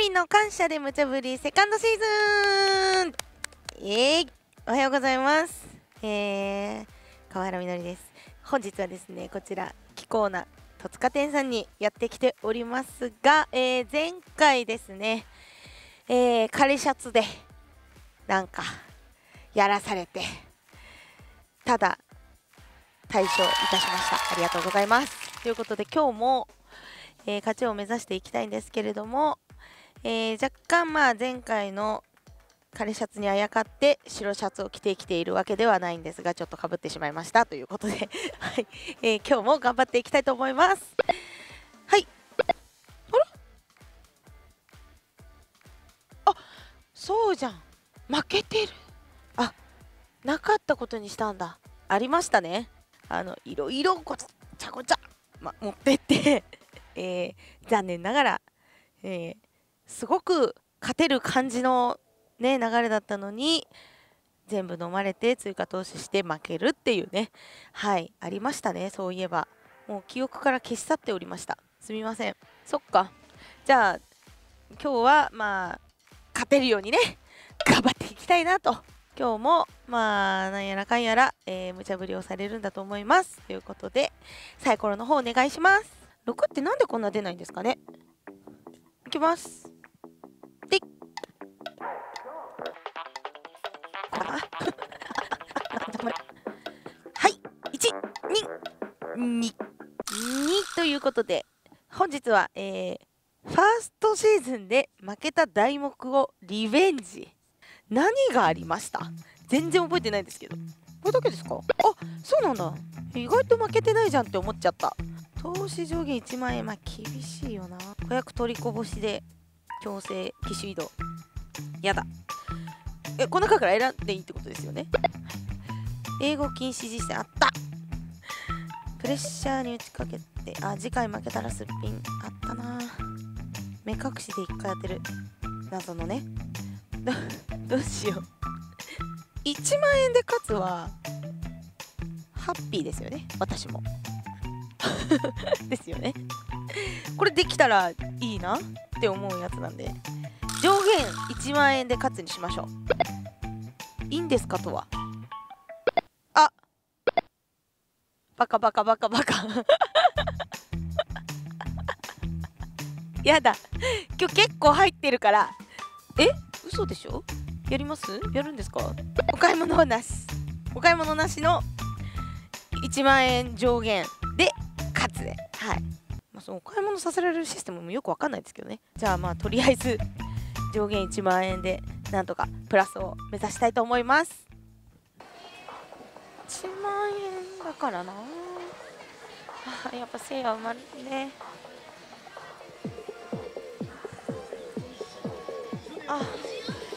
りの感謝で無茶ぶりセカンドシーズン、おはようございます、川原みのりです。本日はですね、こちら貴重な戸塚店さんにやってきておりますが、前回ですね、仮シャツでなんかやらされて、ただ退場いたしました。ありがとうございます。ということで今日も、勝ちを目指していきたいんですけれども、若干前回の仮シャツにあやかって白シャツを着てきているわけではないんですが、ちょっとかぶってしまいましたということではい、今日も頑張っていきたいと思います。はい、あら、そうじゃん、負けてる。あ、なかったことにしたんだ。ありましたね、いろいろごちゃごちゃ、持ってって残念ながら、すごく勝てる感じのね、流れだったのに全部飲まれて追加投資して負けるっていうね、はい、ありましたね。そういえばもう記憶から消し去っておりました。すみません。そっか。じゃあ今日は勝てるようにね頑張っていきたいなと。今日もなんやらかんやら、無茶ぶりをされるんだと思います。ということでサイコロの方お願いします。6ってなんでこんな出ないんですかね。いきます。ではい、1、2、2ということで、本日は、ファーストシーズンで負けた題目をリベンジ。何がありました？全然覚えてないんですけど。これだけですか？あ、そうなんだ。意外と負けてないじゃんって思っちゃった。投資上限1万円、厳しいよな。子役取りこぼしで強制機種移動。やだ。この中から選んでいいってことですよね。英語禁止実践あった。プレッシャーに打ちかけて、次回負けたらすっぴんあったな。目隠しで1回当てる謎のねどうしよう1万円で勝つはハッピーですよね、私もですよね。これできたらいいなって思うやつなんで、上限1万円で勝つにしましょう。いいんですかとは。あ、バカバカバカバカやだ、今日結構入ってるから。嘘でしょ。やります？やるんですか？お買い物はなし。お買い物なしの1万円上限で勝つで、はい、そのお買い物させられるシステムもよくわかんないですけどね。じゃあとりあえず上限1万円でなんとかプラスを目指したいと思います。1万円だからなあ、やっぱせいや埋まるね。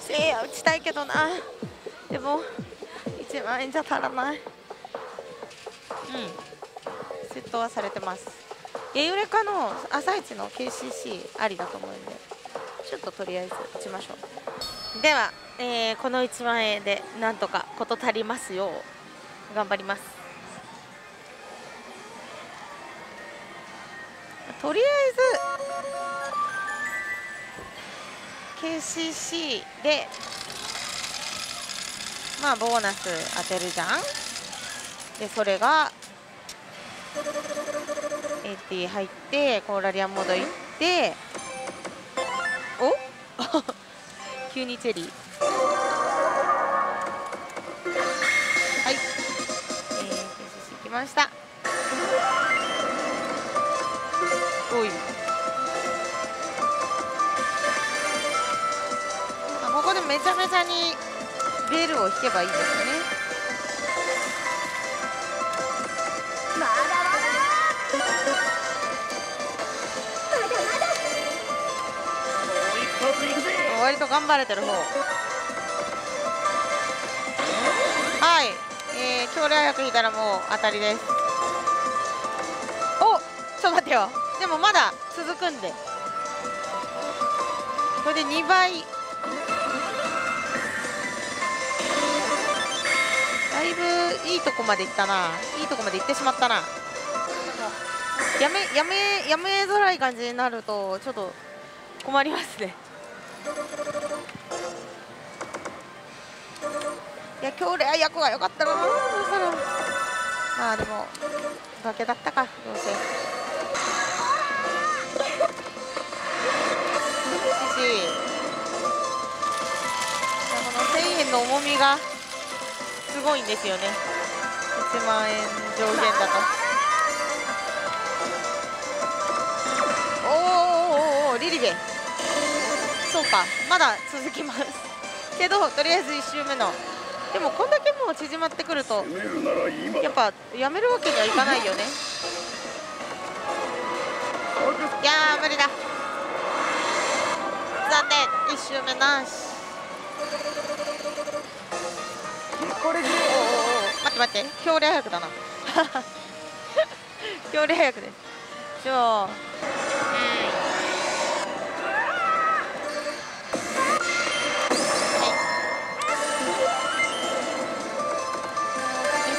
せいや打ちたいけどな、でも1万円じゃ足らない。セットはされてます。ユレカの朝一の KCC ありだと思うんで、ちょっととりあえず打ちましょう。では、この1万円でなんとか事足りますよう頑張ります。とりあえず KCC でボーナス当てるじゃん。でそれが AT 入ってコーラリアンモード行って、お急にチェリー、はい、行きました。おい、ここでめちゃめちゃにベルを引けばいいですよね。割と頑張れてる方。はい、強烈早く引いたらもう当たりです。お、ちょっと待ってよ、でもまだ続くんで、これで2倍だいぶいいとこまでいったな。いいとこまでいってしまったな。やめづらい感じになるとちょっと困りますね。いや強烈ヤコが良かったかな。どうしたらまあでも崖だったかどうせ。この1000円の重みがすごいんですよね。1万円上限だと。リリベ、そうか、まだ続きますけど、とりあえず1周目の、でもこんだけもう縮まってくるとやっぱやめるわけにはいかないよね。いやー無理だ、残念、1周目なし。これで待って強烈早くだな強烈早くです。じゃあ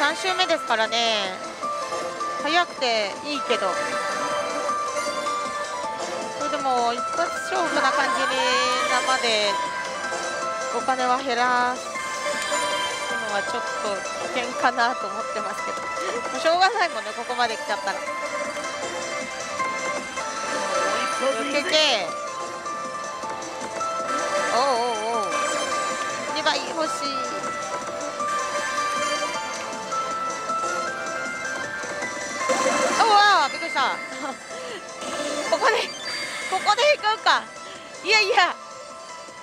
3周目ですからね、早くていいけど、それでも一発勝負な感じにまでお金は減らすのはちょっと危険かなと思ってますけど、もうしょうがないもんね、ここまで来ちゃったら。抜けて、おうおうおう、2倍欲しい。びっくりしたここで引くか、いやいや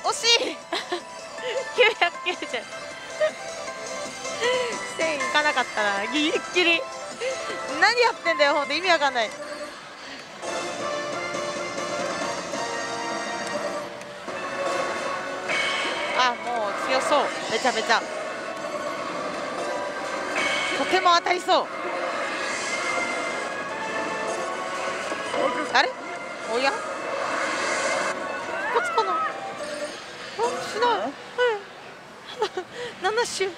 惜しい990 1000いかなかったらギリギリ、何やってんだよ、ほんと意味わかんない。あ、もう強そう、めちゃめちゃとても当たりそう。あれ、おや、こっちかな、しない、7周ヤ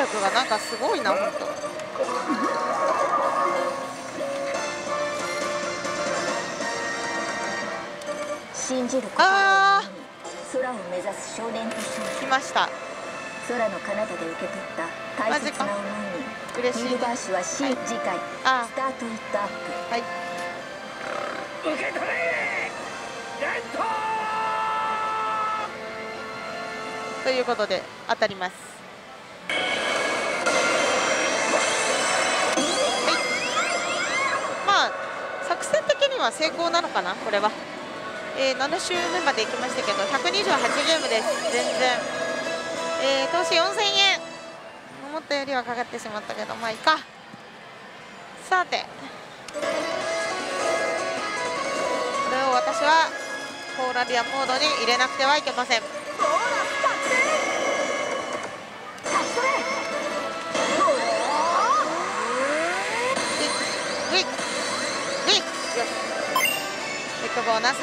ヤクがなんかすごいな、ほんとあー来ました。空の彼方で受け取った大切な思いに嬉しい。ミルバーシュは C、はい、次回スタートイットアップ。はい。受け取れ。レッドー。ということで当たります。はい。まあ作戦的には成功なのかなこれは。7周目まで行きましたけど128ゲームです。全然。投資4000円、思ったよりはかかってしまったけどまあいいか。さてこれを私はポーラリアモードに入れなくてはいけません。ビッグボーナス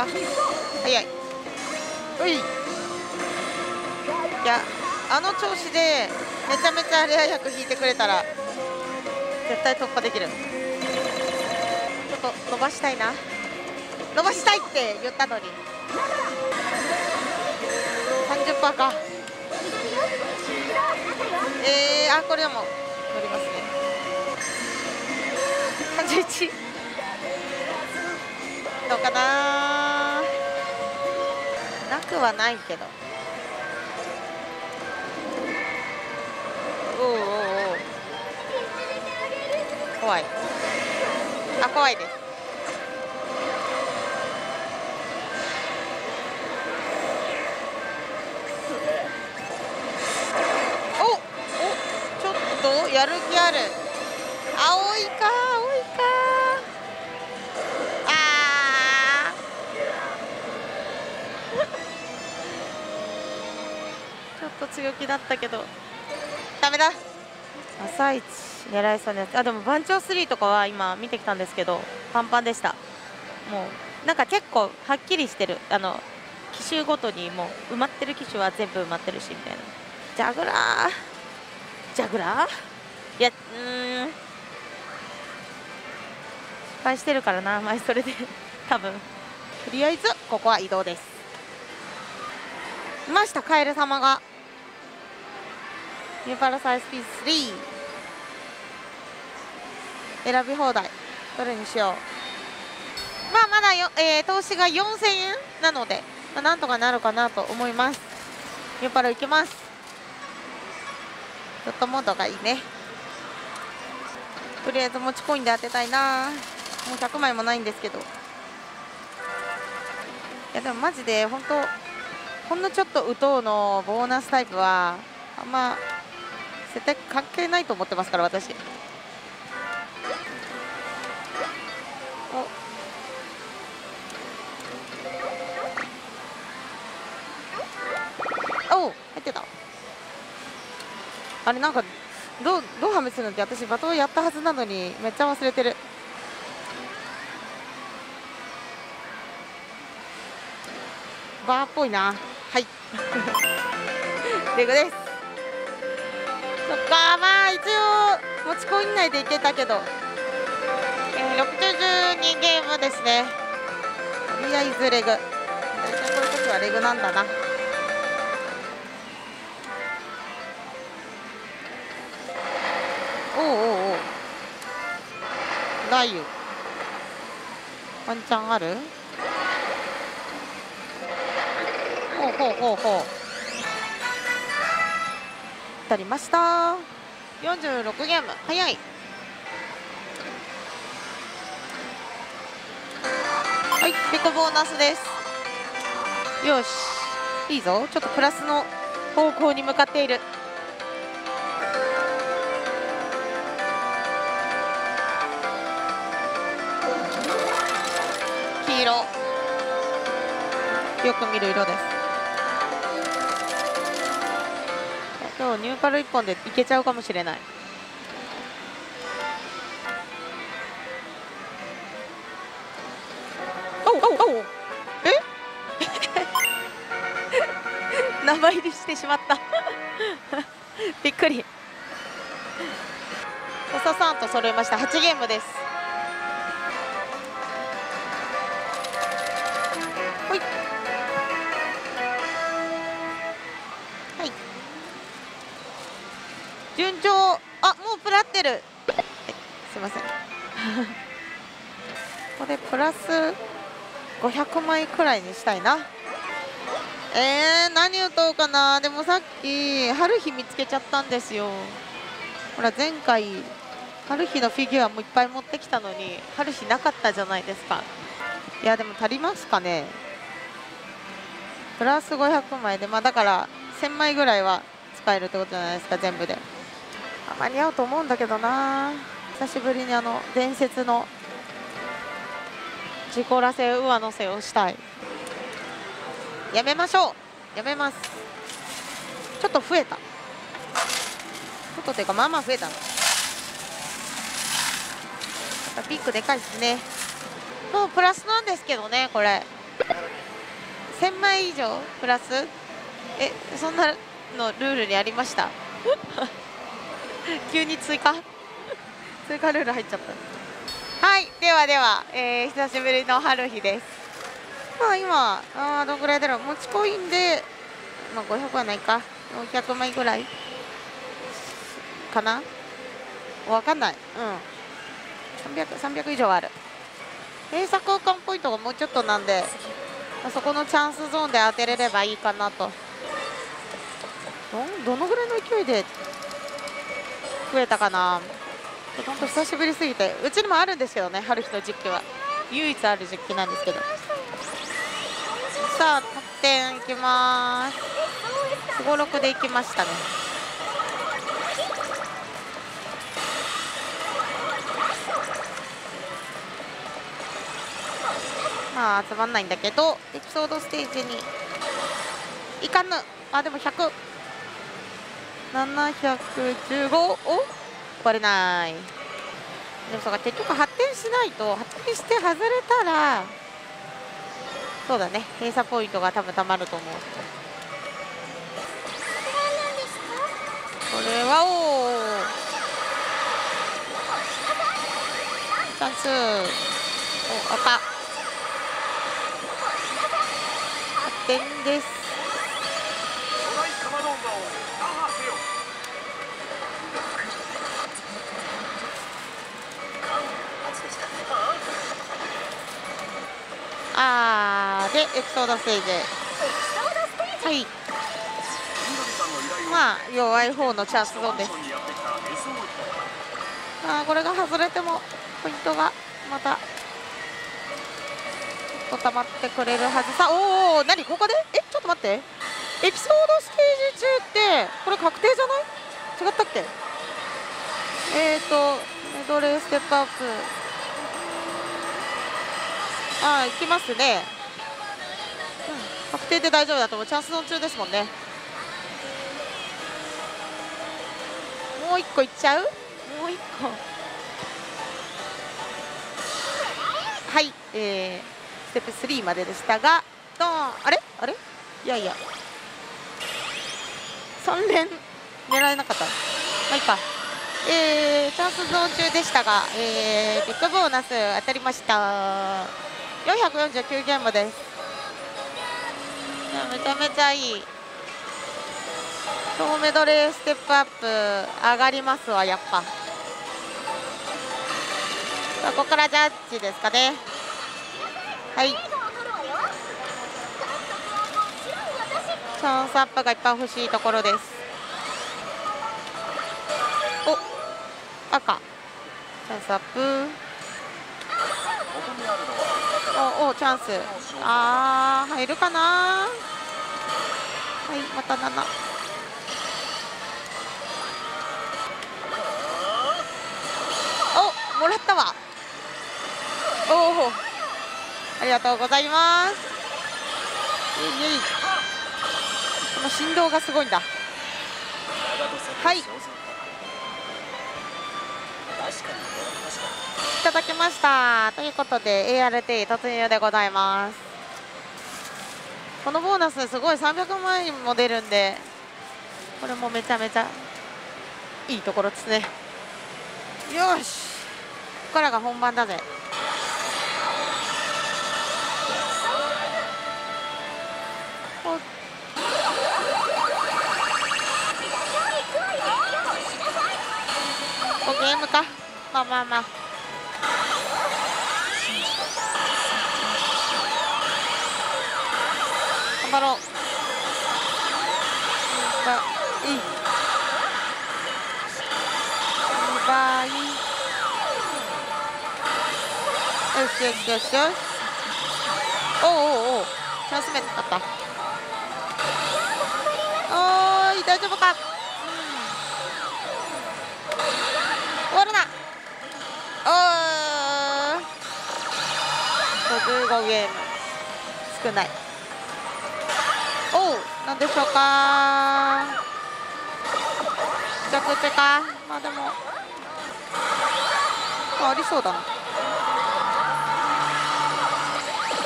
早い。うい。いや、あの調子でめちゃめちゃレア役引いてくれたら絶対突破できる。ちょっと伸ばしたいな、伸ばしたいって言ったのに 30% か。あ、これも乗りますね。31どうかな、なくはないけど。おうおうおう。怖い。あ、怖いです。お、ちょっとやる気ある。青いか、青いか。強気だったけどダメだ。朝一狙いそうなやつ。あ、でも番長3とかは今見てきたんですけどパンパンでした。もうなんか結構はっきりしてる、機種ごとにもう埋まってる機種は全部埋まってるしみたいな。ジャグラーいや、失敗してるからな、前それで多分。とりあえずここは移動です。いました、カエル様が。ニューパラサイスピース3選び放題、どれにしよう。まあまだよ、投資が4000円なので、まあ、なんとかなるかなと思います。ニューパラ行きます。ドットモードがいいね。とりあえず持ちコインで当てたいな。もう100枚もないんですけど。いやでもマジで本当、ほんのちょっと打とうのボーナスタイプはあんま絶対関係ないと思ってますから、私。おう、入ってた。あれなんかどう破滅するのって、私罵倒やったはずなのにめっちゃ忘れてる。バーっぽいな。はいレグです。そっか、まあ一応持ちコイン内でいけたけど、62ゲームですね。とりあえずレグ、大体こういう時はレグなんだな。おう雷雨ワンチャンある。ほう当たりました。46ゲーム早い。はい、ピコボーナスです。よし、いいぞ。ちょっとプラスの方向に向かっている。黄色、よく見る色です。今日ニューパル1本でいけちゃうかもしれない。おうえ名前入りしてしまったびっくり。おささんと揃えました。8ゲームです。順調。あ、もうプラってる。すいませんこれプラス500枚くらいにしたいな。何打とうかな。でもさっき春日見つけちゃったんですよ。ほら前回春日のフィギュアもいっぱい持ってきたのに春日なかったじゃないですか。いやでも足りますかね。プラス500枚で、まあだから1000枚ぐらいは使えるってことじゃないですか、全部で。間に合うと思うんだけどな。久しぶりにあの伝説の自己らせ上乗せをしたい。やめましょう。やめます。ちょっと増えた。ちょっとというかまあまあ増えたの。ピークでかいですね。もうプラスなんですけどね、これ1000枚以上プラス、そんなのルールにありました急に追加ルール入っちゃった。はい、では、久しぶりの春日です。まあ今どんぐらいだろう。持ちコインで、まあ、500はないか、400枚ぐらいかな、わかんない。うん、300以上ある。閉鎖空間ポイントがもうちょっとなんで、そこのチャンスゾーンで当てれればいいかなと。どのぐらいの勢いで増えたかな。本当久しぶりすぎて。うちにもあるんですけどね、春日の実機は唯一ある実機なんですけど。さあ得点いきまーす。56でいきましたね。まあ集まんないんだけど、エピソードステージにいかぬ。あでも100、715を割れない。でもそうか、結局発展しないと、発展して外れたらそうだね、閉鎖ポイントが多分たまると思う。これはおチャンス。お、赤点です。あーでエピソードステージ、はい、まあ弱い方のチャンスゾーンです。あーこれが外れてもポイントがまた溜まってくれるはずさ。おお、何ここで、え、ちょっと待って、エピソードステージ中ってこれ確定じゃない？違ったっけ？メドレーステップアップ、ああ行きますね、うん、確定で大丈夫だと思う。チャンスゾーン中ですもんね。もう一個いっちゃう？もう一個はい、ステップ3まででしたが、ドーン、あれあれ、いやいや3連狙えなかった。まあいいか。チャンスゾーン中でしたが、ビッグボーナス当たりました。449ゲームです。めちゃめちゃいい。総メドレーステップアップ上がりますわ。やっぱここからジャッジですかね。はい、チャンスアップがいっぱい欲しいところです。お、赤チャンスアップ、おおチャンス、あー入るかな。はい、また7、おもらったわ。おおありがとうございます。この振動がすごいんだ。はい。いただきました。ということで ART 突入でございます。このボーナスすごい、300万円も出るんで、これもめちゃめちゃいいところですね。よし。ここからが本番だぜ。ゲームか、まあまあまあ、頑張ろう。よしよしよしよし、おおおお、チャンス目だった。おーい、大丈夫か。終わるな。55ゲーム少ない。おお、なんでしょうか。着地か。まあでもありそうだな。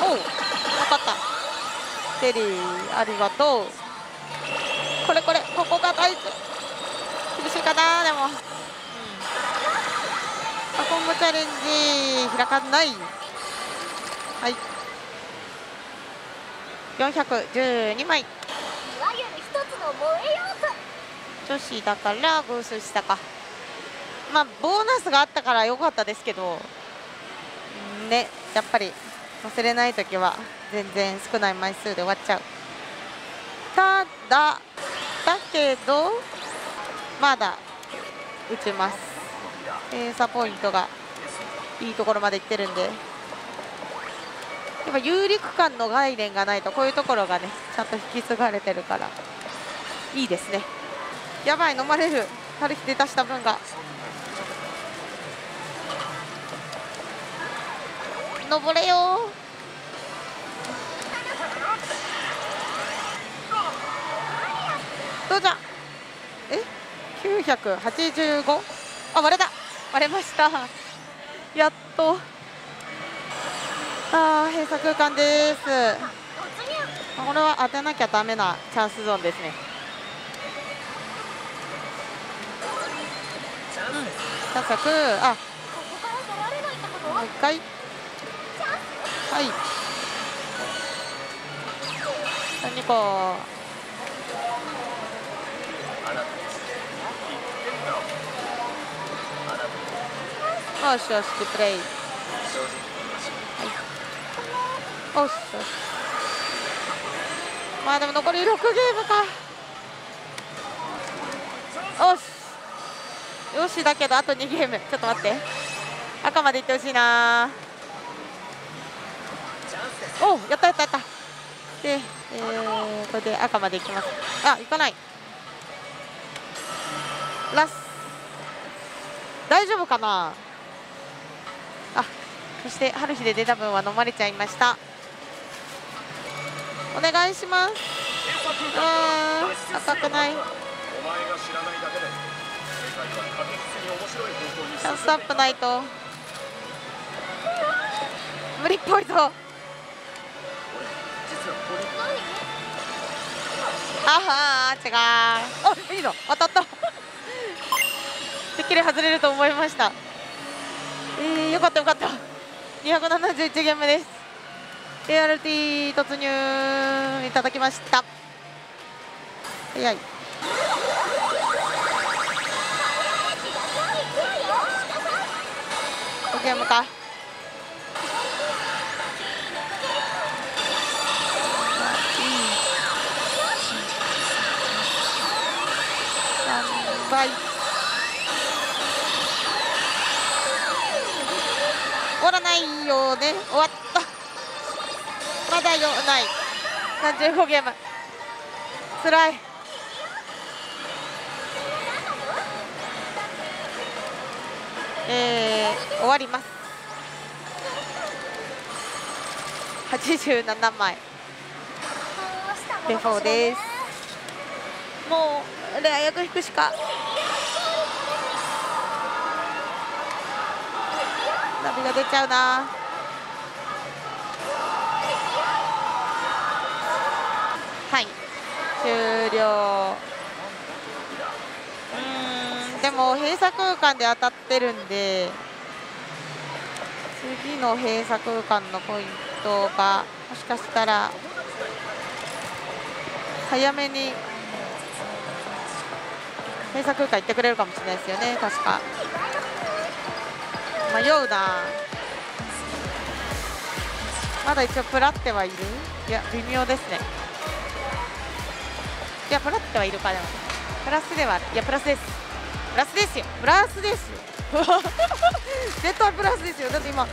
おお、分かった。テリーありがとう。これこれ、ここが大事。厳しいかなでも。今後チャレンジ開かない。はい。412枚。女子だからブースしたか。まあボーナスがあったから良かったですけど。ね、やっぱり忘れないときは全然少ない枚数で終わっちゃう。だけどまだ打ちます。差ポイントがいいところまでいってるんで、やっぱ有力感の概念がないとこういうところがねちゃんと引き継がれてるからいいですね。やばい、飲まれる。春樹で出した分が登れよー。どうじゃ、え 985、 あ割れた、割れました。やっと。ああ、閉鎖空間です。これは当てなきゃダメなチャンスゾーンですね。高く、あ、もう一回、はい、2個、よしよし、リプレイ、はい、おっしよし、まあでも残り6ゲームか、おっしよしだけどあと2ゲーム、ちょっと待って、赤までいってほしいな。おう、やったやったやった。で、これで赤までいきます。あ、いかない、ラス大丈夫かな。あ、そして春日で出た分は飲まれちゃいました。お願いします。赤くない、チャンスアップないと無理っぽいぞ。あはー、違う、あ、いいの当たったてっきり外れると思いました。よかったよかった。271ゲームです。 ART 突入いただきました。早い、ゲームか、3倍、終わらないよね、終わった、まだよない、35ゲーム、つらい。終わります。87枚デフォーです。もうレア役引くしか涙出ちゃうな。はい、終了。でも閉鎖空間で当たってるんで、次の閉鎖空間のポイントがもしかしたら早めに閉鎖空間行ってくれるかもしれないですよね。確か迷うな。まだ一応プラってはいる、いや微妙ですね。いやプラってはいるか、でもプラスでは、いやプラスです。プラスですよ、プラスですよ絶対プラスですよ。だって今